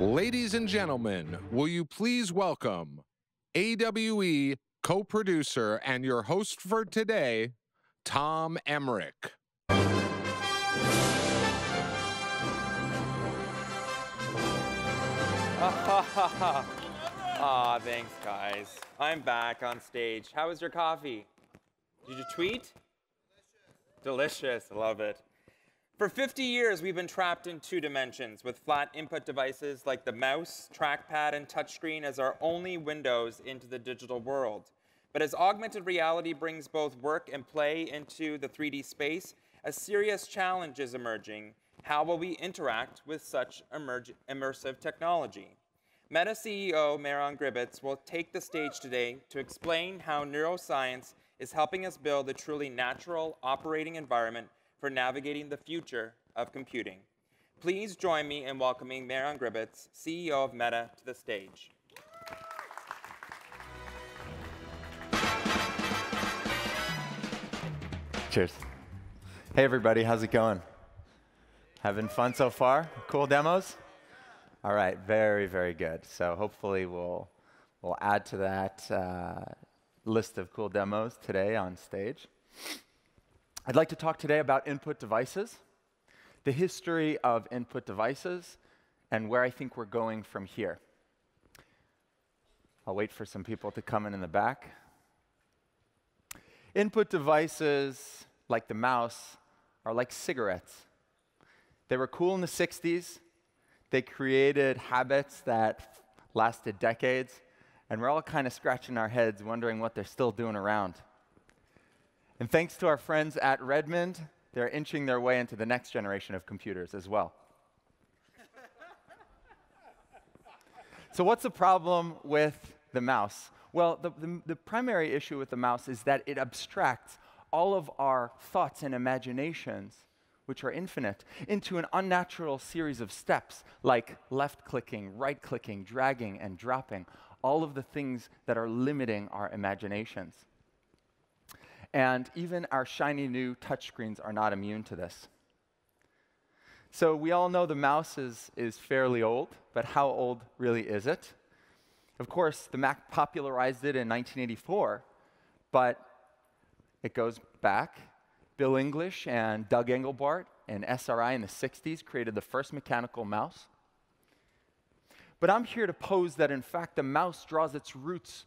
Ladies and gentlemen, will you please welcome AWE co-producer and your host for today, Tom Emmerich. Ah, thanks, guys. I'm back on stage. How was your coffee? Did you tweet? Delicious. Delicious, love it. For 50 years, we've been trapped in two dimensions with flat input devices like the mouse, trackpad, and touchscreen as our only windows into the digital world. But as augmented reality brings both work and play into the 3D space, a serious challenge is emerging. How will we interact with such immersive technology? Meta CEO Meron Gribetz will take the stage today to explain how neuroscience is helping us build a truly natural operating environment for navigating the future of computing. Please join me in welcoming Meron Gribetz, CEO of Meta, to the stage. Cheers. Hey everybody, how's it going? Having fun so far? Cool demos? All right, very, very good. So hopefully we'll add to that list of cool demos today on stage. I'd like to talk today about input devices, the history of input devices, and where I think we're going from here. I'll wait for some people to come in the back. Input devices, like the mouse, are like cigarettes. They were cool in the 60s. They created habits that lasted decades, and we're all kind of scratching our heads wondering what they're still doing around. And thanks to our friends at Redmond, they're inching their way into the next generation of computers as well. So what's the problem with the mouse? Well, the primary issue with the mouse is that it abstracts all of our thoughts and imaginations, which are infinite, into an unnatural series of steps, like left-clicking, right-clicking, dragging, and dropping, all of the things that are limiting our imaginations. And even our shiny new touchscreens are not immune to this. So we all know the mouse is fairly old, but how old really is it? Of course, the Mac popularized it in 1984, but it goes back. Bill English and Doug Engelbart and SRI in the 60s created the first mechanical mouse. But I'm here to pose that, in fact, the mouse draws its roots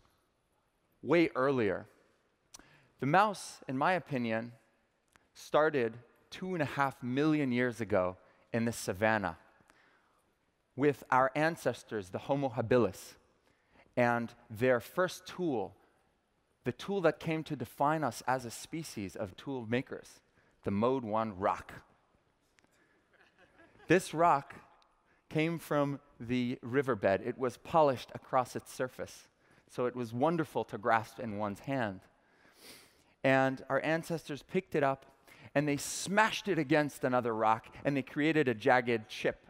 way earlier. The mouse, in my opinion, started 2.5 million years ago in the savannah with our ancestors, the Homo habilis, and their first tool, the tool that came to define us as a species of tool makers, the Mode 1 rock. This rock came from the riverbed. It was polished across its surface, so it was wonderful to grasp in one's hand. And our ancestors picked it up, and they smashed it against another rock, and they created a jagged chip,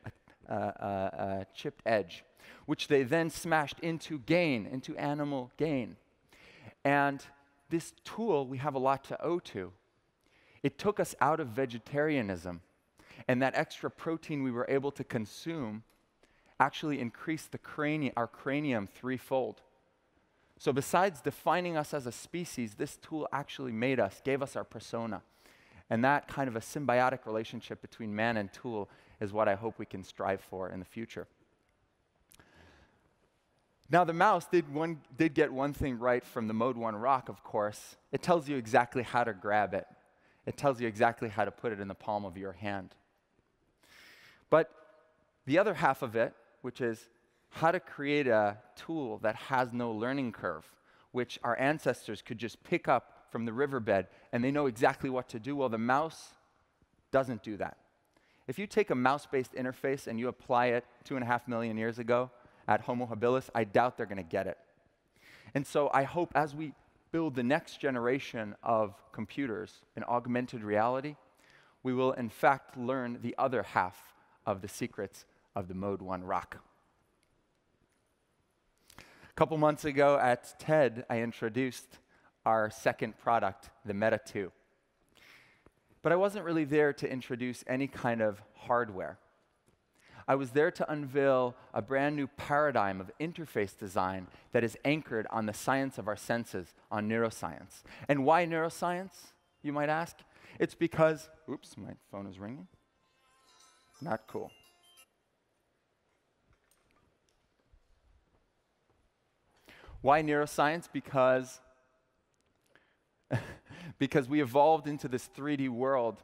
chipped edge, which they then smashed into animal gain. And this tool, we have a lot to owe to. It took us out of vegetarianism, and that extra protein we were able to consume actually increased the our cranium threefold. So besides defining us as a species, this tool actually gave us our persona. And that kind of a symbiotic relationship between man and tool is what I hope we can strive for in the future. Now the mouse did get one thing right from the Mode 1 rock, of course. It tells you exactly how to grab it. It tells you exactly how to put it in the palm of your hand. But the other half of it, which is how to create a tool that has no learning curve, which our ancestors could just pick up from the riverbed, and they know exactly what to do. Well, the mouse doesn't do that. If you take a mouse-based interface and you apply it 2.5 million years ago at Homo habilis, I doubt they're going to get it. And so I hope as we build the next generation of computers in augmented reality, we will, in fact, learn the other half of the secrets of the Mode 1 rock. A couple months ago at TED, I introduced our second product, the Meta 2. But I wasn't really there to introduce any kind of hardware. I was there to unveil a brand new paradigm of interface design that is anchored on the science of our senses, on neuroscience. And why neuroscience, you might ask? It's because, oops, my phone is ringing. Not cool. Why neuroscience? Because we evolved into this 3D world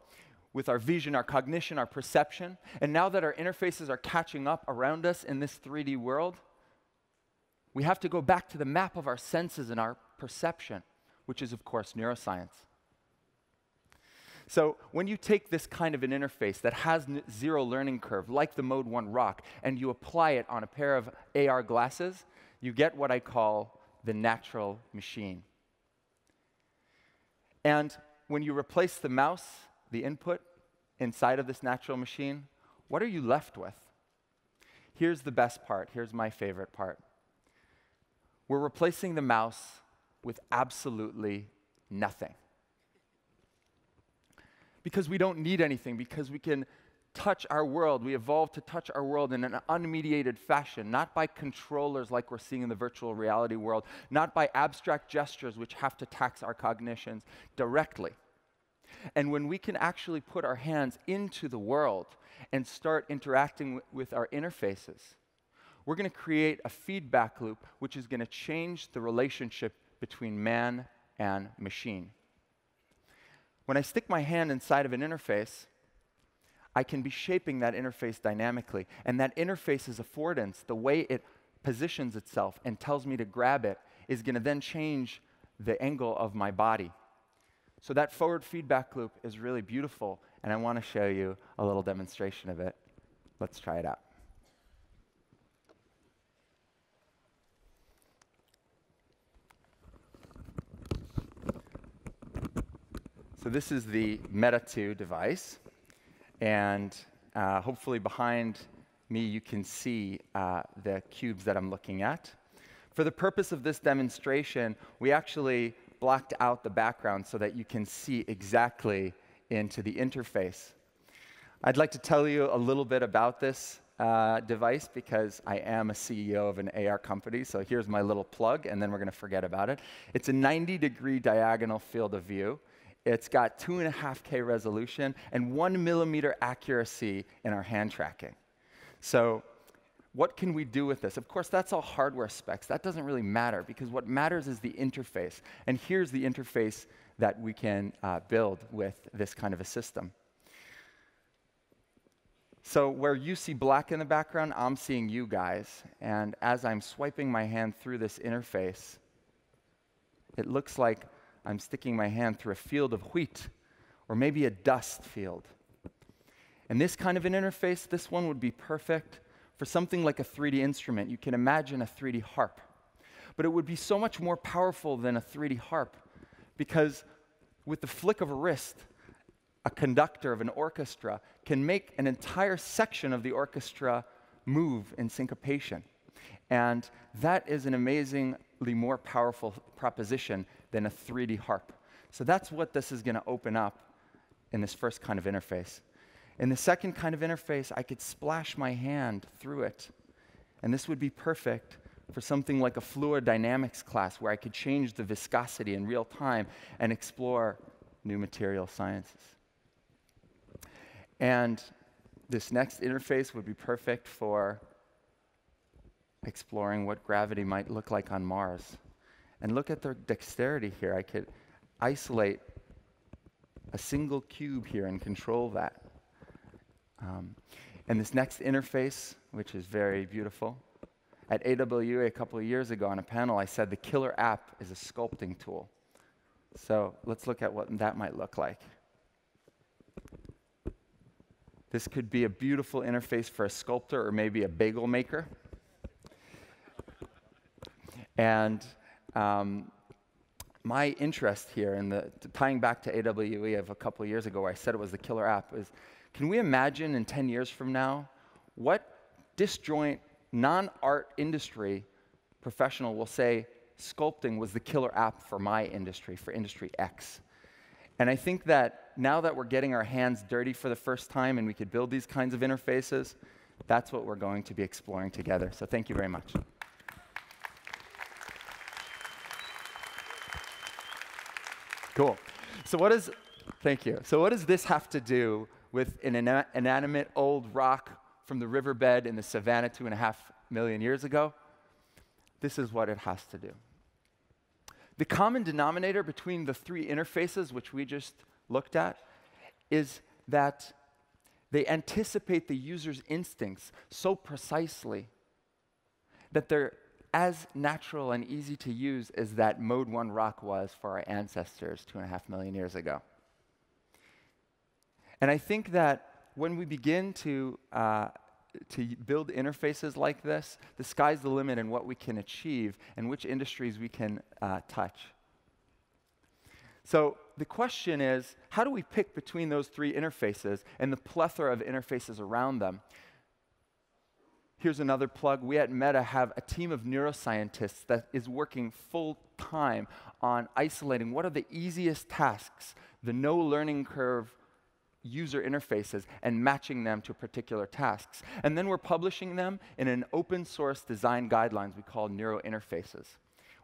with our vision, our cognition, our perception. And now that our interfaces are catching up around us in this 3D world, we have to go back to the map of our senses and our perception, which is, of course, neuroscience. So when you take this kind of an interface that has zero learning curve, like the Mode 1 Rock, and you apply it on a pair of AR glasses, you get what I call the natural machine. And when you replace the mouse, the input, inside of this natural machine, what are you left with? Here's the best part. Here's my favorite part. We're replacing the mouse with absolutely nothing. Because we don't need anything, because we can touch our world. We evolved to touch our world in an unmediated fashion, not by controllers like we're seeing in the virtual reality world, not by abstract gestures which have to tax our cognitions directly. And when we can actually put our hands into the world and start interacting with our interfaces, we're going to create a feedback loop which is going to change the relationship between man and machine. When I stick my hand inside of an interface, I can be shaping that interface dynamically. And that interface's affordance, the way it positions itself and tells me to grab it, is going to then change the angle of my body. So that forward feedback loop is really beautiful, and I want to show you a little demonstration of it. Let's try it out. So this is the Meta 2 device. And hopefully behind me, you can see the cubes that I'm looking at. For the purpose of this demonstration, we actually blocked out the background so that you can see exactly into the interface. I'd like to tell you a little bit about this device because I am a CEO of an AR company, so here's my little plug, and then we're going to forget about it. It's a 90-degree diagonal field of view. It's got 2.5K resolution and 1 millimeter accuracy in our hand tracking. So what can we do with this? Of course, that's all hardware specs. That doesn't really matter, because what matters is the interface. And here's the interface that we can build with this kind of a system. So where you see black in the background, I'm seeing you guys. And as I'm swiping my hand through this interface, it looks like I'm sticking my hand through a field of wheat, or maybe a dust field. And this kind of an interface, this one would be perfect for something like a 3D instrument. You can imagine a 3D harp. But it would be so much more powerful than a 3D harp, because with the flick of a wrist, a conductor of an orchestra can make an entire section of the orchestra move in syncopation. And that is an amazingly more powerful proposition than a 3D harp. So that's what this is going to open up in this first kind of interface. In the second kind of interface, I could splash my hand through it. And this would be perfect for something like a fluid dynamics class, where I could change the viscosity in real time and explore new material sciences. And this next interface would be perfect for exploring what gravity might look like on Mars. And look at the dexterity here. I could isolate a single cube here and control that. And this next interface, which is very beautiful, at AWE a couple of years ago on a panel, I said the killer app is a sculpting tool. So let's look at what that might look like. This could be a beautiful interface for a sculptor or maybe a bagel maker. And my interest here, in the tying back to AWE of a couple of years ago, where I said it was the killer app, is can we imagine in 10 years from now what disjoint, non-art industry professional will say sculpting was the killer app for my industry, for industry X? And I think that now that we're getting our hands dirty for the first time and we could build these kinds of interfaces, That's what we're going to be exploring together. So thank you very much. Cool. So what does, thank you. So what does this have to do with an inanimate old rock from the riverbed in the savannah 2.5 million years ago? This is what it has to do. The common denominator between the three interfaces, which we just looked at, is that they anticipate the user's instincts so precisely that they're as natural and easy to use as that Mode 1 rock was for our ancestors 2.5 million years ago. And I think that when we begin to build interfaces like this, the sky's the limit in what we can achieve and which industries we can touch. So the question is, how do we pick between those three interfaces and the plethora of interfaces around them? Here's another plug. We at Meta have a team of neuroscientists that is working full-time on isolating what are the easiest tasks, the no learning curve user interfaces, and matching them to particular tasks. And then we're publishing them in an open-source design guidelines we call neurointerfaces,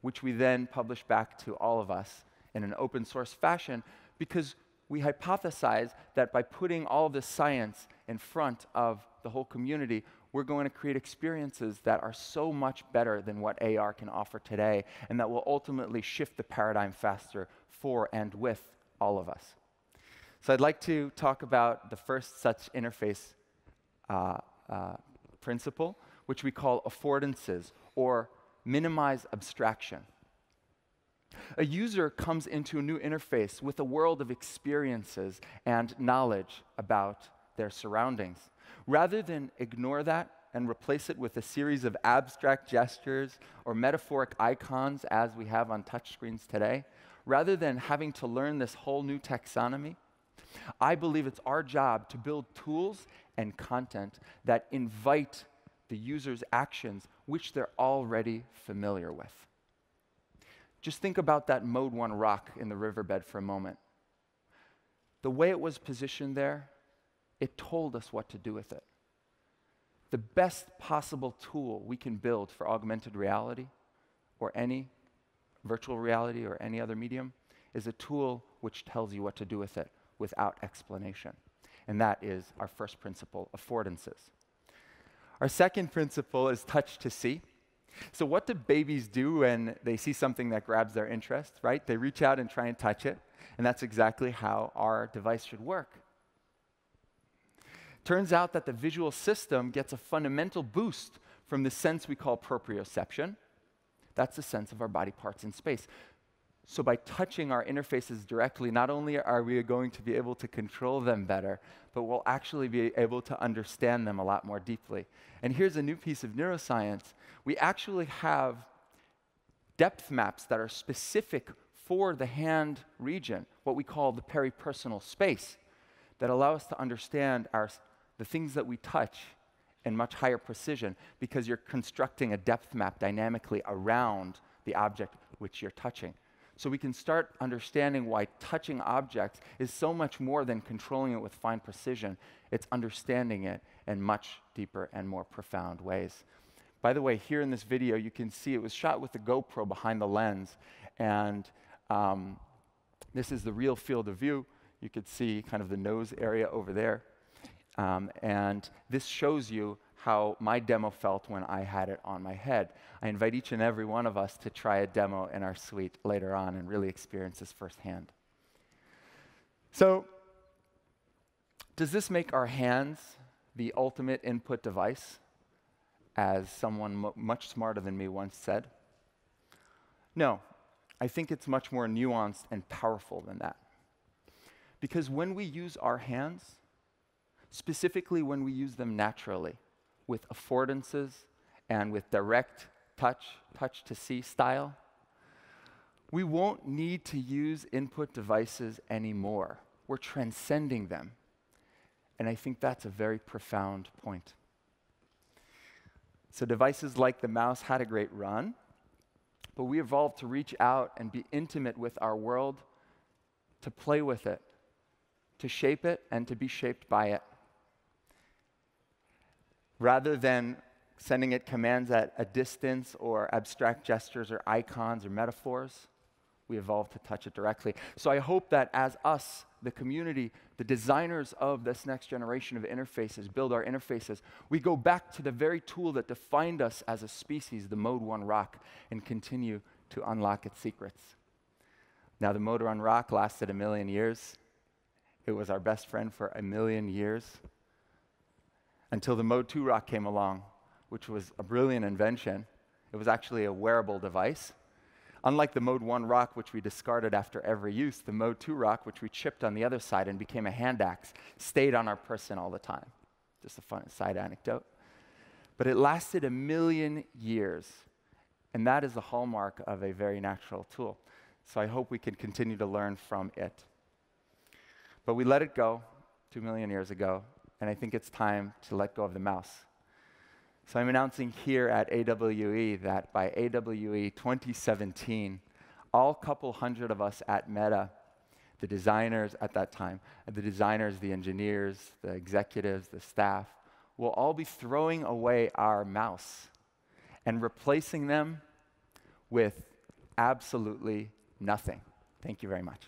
which we then publish back to all of us in an open-source fashion, because we hypothesize that by putting all of the science in front of the whole community, we're going to create experiences that are so much better than what AR can offer today, and that will ultimately shift the paradigm faster for and with all of us. So I'd like to talk about the first such interface principle, which we call affordances, or minimize abstraction. A user comes into a new interface with a world of experiences and knowledge about their surroundings. Rather than ignore that and replace it with a series of abstract gestures or metaphoric icons as we have on touchscreens today, rather than having to learn this whole new taxonomy, I believe it's our job to build tools and content that invite the user's actions, which they're already familiar with. Just think about that Mode 1 rock in the riverbed for a moment. The way it was positioned there, it told us what to do with it. The best possible tool we can build for augmented reality, or any virtual reality or any other medium, is a tool which tells you what to do with it without explanation. And that is our first principle, affordances. Our second principle is touch to see. So what do babies do when they see something that grabs their interest, right? They reach out and try and touch it, and that's exactly how our device should work. Turns out that the visual system gets a fundamental boost from the sense we call proprioception. That's the sense of our body parts in space. So by touching our interfaces directly, not only are we going to be able to control them better, but we'll actually be able to understand them a lot more deeply. And here's a new piece of neuroscience. We actually have depth maps that are specific for the hand region, what we call the peripersonal space, that allow us to understand the things that we touch in much higher precision, because you're constructing a depth map dynamically around the object which you're touching. So we can start understanding why touching objects is so much more than controlling it with fine precision. It's understanding it in much deeper and more profound ways. By the way, here in this video, you can see it was shot with the GoPro behind the lens, and this is the real field of view. You could see kind of the nose area over there. And this shows you how my demo felt when I had it on my head. I invite each and every one of us to try a demo in our suite later on and really experience this firsthand. So does this make our hands the ultimate input device, as someone much smarter than me once said? No, I think it's much more nuanced and powerful than that. Because when we use our hands, specifically when we use them naturally, with affordances and with direct touch, touch to see style, we won't need to use input devices anymore. We're transcending them. And I think that's a very profound point. So devices like the mouse had a great run, but we evolved to reach out and be intimate with our world, to play with it, to shape it, and to be shaped by it. rather than sending it commands at a distance or abstract gestures or icons or metaphors, we evolved to touch it directly. So I hope that as us, the community, the designers of this next generation of interfaces, build our interfaces, we go back to the very tool that defined us as a species, the Mode 1 rock, and continue to unlock its secrets. Now, the Mode 1 rock lasted 1 million years. It was our best friend for 1 million years, until the Mode 2 rock came along, which was a brilliant invention. It was actually a wearable device. Unlike the Mode 1 rock, which we discarded after every use, the Mode 2 rock, which we chipped on the other side and became a hand axe, stayed on our person all the time. Just a fun side anecdote. But it lasted 1 million years, and that is the hallmark of a very natural tool. So I hope we can continue to learn from it. But we let it go 2 million years ago, and I think it's time to let go of the mouse. So I'm announcing here at AWE that by AWE 2017, all couple hundred of us at Meta, the designers at that time, the designers, the engineers, the executives, the staff, will all be throwing away our mouse and replacing them with absolutely nothing. Thank you very much.